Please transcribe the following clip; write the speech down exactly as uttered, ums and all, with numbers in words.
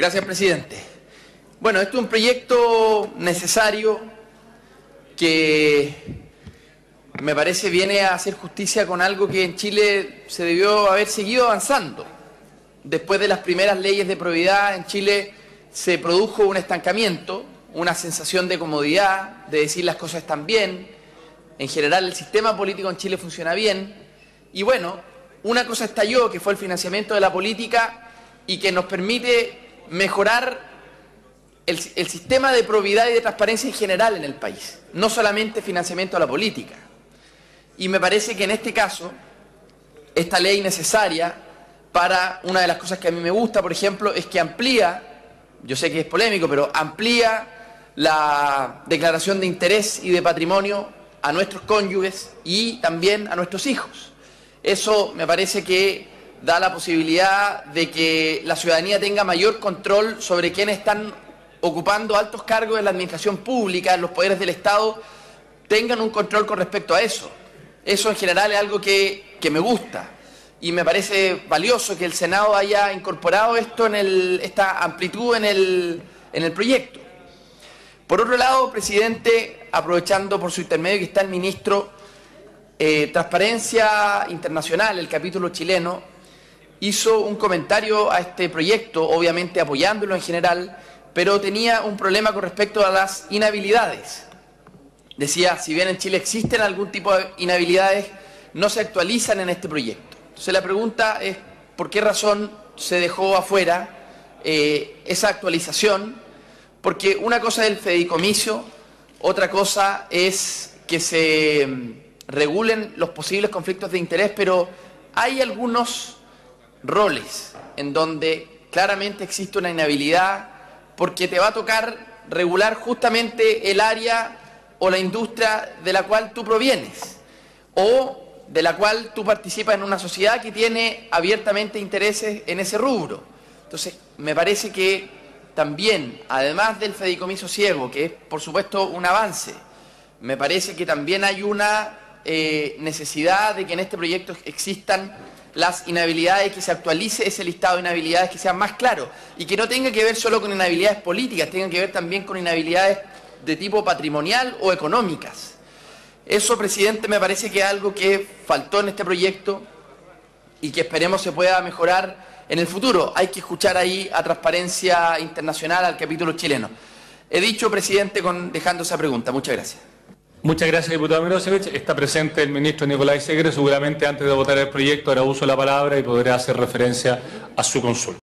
Gracias, presidente. Bueno, este es un proyecto necesario que me parece viene a hacer justicia con algo que en Chile se debió haber seguido avanzando. Después de las primeras leyes de probidad en Chile se produjo un estancamiento, una sensación de comodidad, de decir las cosas están bien. En general el sistema político en Chile funciona bien. Y bueno, una cosa estalló que fue el financiamiento de la política y que nos permite mejorar El, el sistema de probidad y de transparencia en general en el país, no solamente financiamiento a la política. Y me parece que en este caso, esta ley necesaria para una de las cosas que a mí me gusta, por ejemplo, es que amplía, yo sé que es polémico, pero amplía la declaración de interés y de patrimonio a nuestros cónyuges y también a nuestros hijos. Eso me parece que da la posibilidad de que la ciudadanía tenga mayor control sobre quiénes están ocupando altos cargos en la administración pública, en los poderes del Estado, tengan un control con respecto a eso. Eso en general es algo que, que me gusta y me parece valioso que el Senado haya incorporado esto en el, esta amplitud en el, en el proyecto. Por otro lado, presidente, aprovechando por su intermedio que está el ministro, eh, Transparencia Internacional, el capítulo chileno, hizo un comentario a este proyecto, obviamente apoyándolo en general, pero tenía un problema con respecto a las inhabilidades. Decía, si bien en Chile existen algún tipo de inhabilidades, no se actualizan en este proyecto. Entonces la pregunta es, ¿por qué razón se dejó afuera eh, esa actualización? Porque una cosa es el fideicomiso, otra cosa es que se regulen los posibles conflictos de interés, pero hay algunos roles en donde claramente existe una inhabilidad porque te va a tocar regular justamente el área o la industria de la cual tú provienes o de la cual tú participas en una sociedad que tiene abiertamente intereses en ese rubro. Entonces, me parece que también, además del fideicomiso ciego, que es por supuesto un avance, me parece que también hay una eh, necesidad de que en este proyecto existan las inhabilidades, que se actualice ese listado de inhabilidades, que sea más claro y que no tenga que ver solo con inhabilidades políticas, tenga que ver también con inhabilidades de tipo patrimonial o económicas. Eso, presidente, me parece que es algo que faltó en este proyecto y que esperemos se pueda mejorar en el futuro. Hay que escuchar ahí a Transparencia Internacional, al capítulo chileno. He dicho, presidente, con, dejando esa pregunta. Muchas gracias. Muchas gracias, diputado Mirosevic. Está presente el ministro Nicolai Segre. Seguramente antes de votar el proyecto hará uso de la palabra y podrá hacer referencia a su consulta.